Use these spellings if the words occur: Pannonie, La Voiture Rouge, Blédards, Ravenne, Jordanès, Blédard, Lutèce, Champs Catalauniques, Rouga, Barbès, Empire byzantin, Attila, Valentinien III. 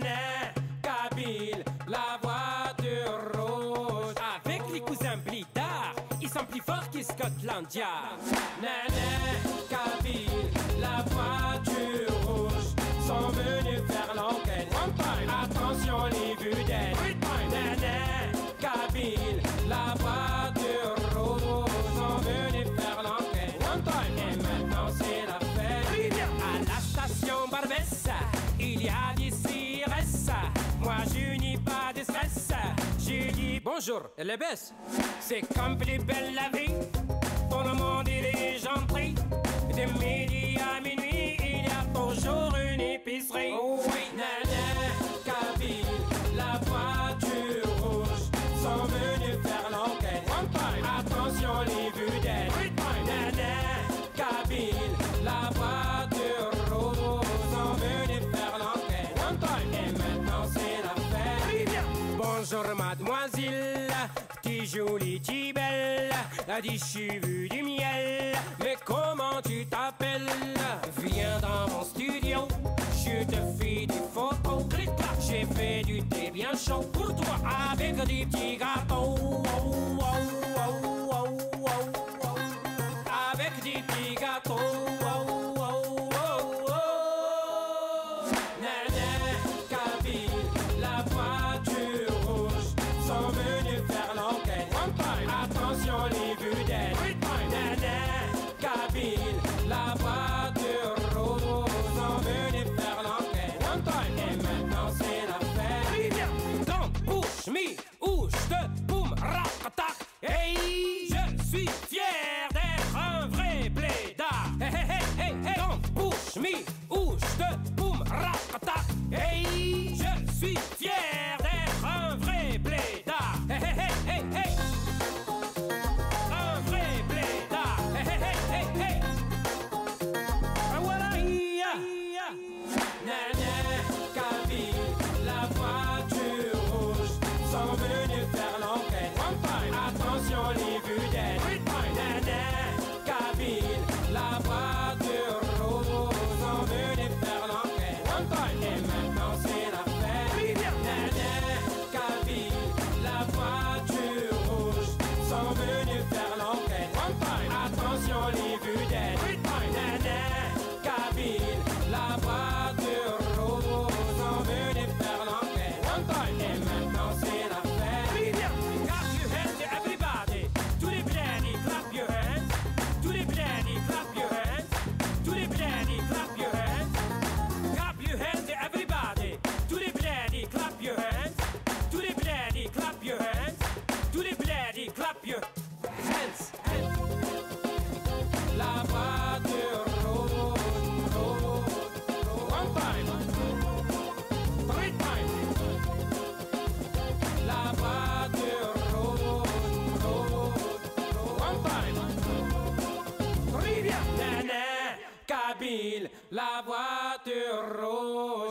Canet, Kabyle, la voiture rouge. Avec les cousins Blédards, ils sont plus forts que Scotland Yard. Nanet, Kabyle, la voiture rouge, sont venus faire l'enquête. Attention les vedettes. Nanet, Kabyle, la voiture rouge, sont venus faire l'enquête. Et maintenant c'est la fête. À la station Barbès, il y a des ciresses. Moi je n'ai pas de stress. J'ai dit bonjour, elle baisse. C'est comme plus belle la vie. Tout le monde il est gentil. De midi à minuit, il y a toujours une épicerie. Oh oui, Nanet, Kabyle, la voiture rouge, sont venus faire l'enquête. Attention les vedettes. Nanet, Kabyle, la voiture rouge, sont venus faire l'enquête. Et maintenant c'est la fête. Bonjour mademoiselle, t'es jolie, t'es belle, t'as des cheveux du miel. Mais comment tu t'appelles? Viens dans mon studio, je te fais des photos. J'ai fait du thé bien chaud pour toi avec des petits gâteaux. Avec des petits gâteaux. Nanet, Kabyle, la voiture rouge, sont venus faire l'enquête. Attention les vedettes. Nanet, Kabyle, la voiture rouge, sont venus faire l'enquête. Et maintenant c'est la fête. Donc bouge mi ou je te boum rap tac. Hey, je suis fier d'être un vrai blédard. Donc bouge mi ou je te boum rap tac. Hey, je suis fier d'être un vrai blédard. Un vrai blédard. Voilà. Nanet, Kabyle, la voiture rouge, sont venus faire l'enquête. Attention les vedettes. Nanet, Kabyle, la voiture rouge, sont venus faire l'enquête. Et maintenant c'est la fête. Nanet, Kabyle, la voiture rouge, sont venus faire l'enquête. Attention les vedettes. Nanet, Kabyle, la voiture rouge, sont venus faire l'enquête. Et maintenant c'est la fête. Clap your hands everybody. Tous les Blédards, clap your hands. Tous les Blédards, clap your hands. Tous les Blédards, clap your hands. Clap your hands everybody. Tous les Blédards, clap your hands. Tous les Blédards, clap your hands. Tous les Blédards, clap your hands. La voiture rouge. La voiture rouge, one time. Nanet, Kabyle, la voiture rouge.